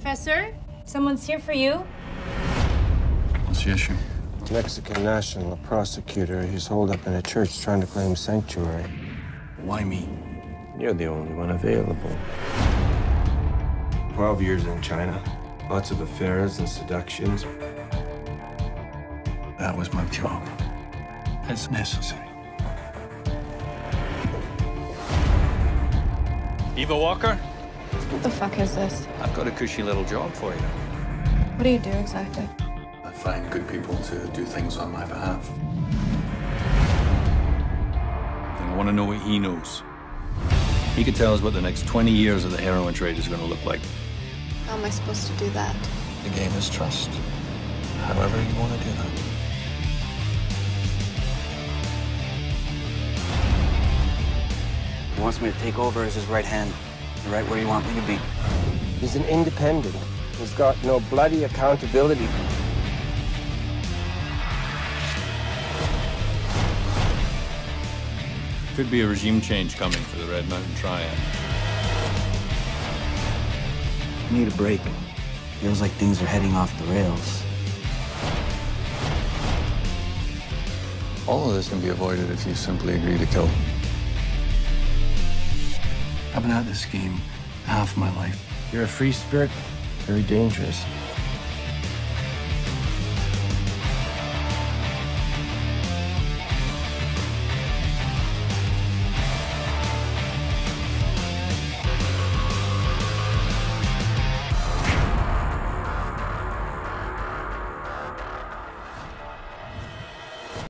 Professor, someone's here for you. What's the issue? Mexican national, a prosecutor. He's holed up in a church trying to claim sanctuary. Why me? You're the only one available. 12 years in China. Lots of affairs and seductions. That was my job. It's necessary. Eva Walker? What the fuck is this? I've got a cushy little job for you. What do you do exactly? I find good people to do things on my behalf. And I want to know what he knows. He could tell us what the next 20 years of the heroin trade is going to look like. How am I supposed to do that? The game is trust. However you want to do that. He wants me to take over as his right hand. You're right where you want me to be. He's an independent. He's got no bloody accountability. Could be a regime change coming for the Red Mountain Triad. I need a break. Feels like things are heading off the rails. All of this can be avoided if you simply agree to kill. I've been at this game half my life. You're a free spirit, very dangerous.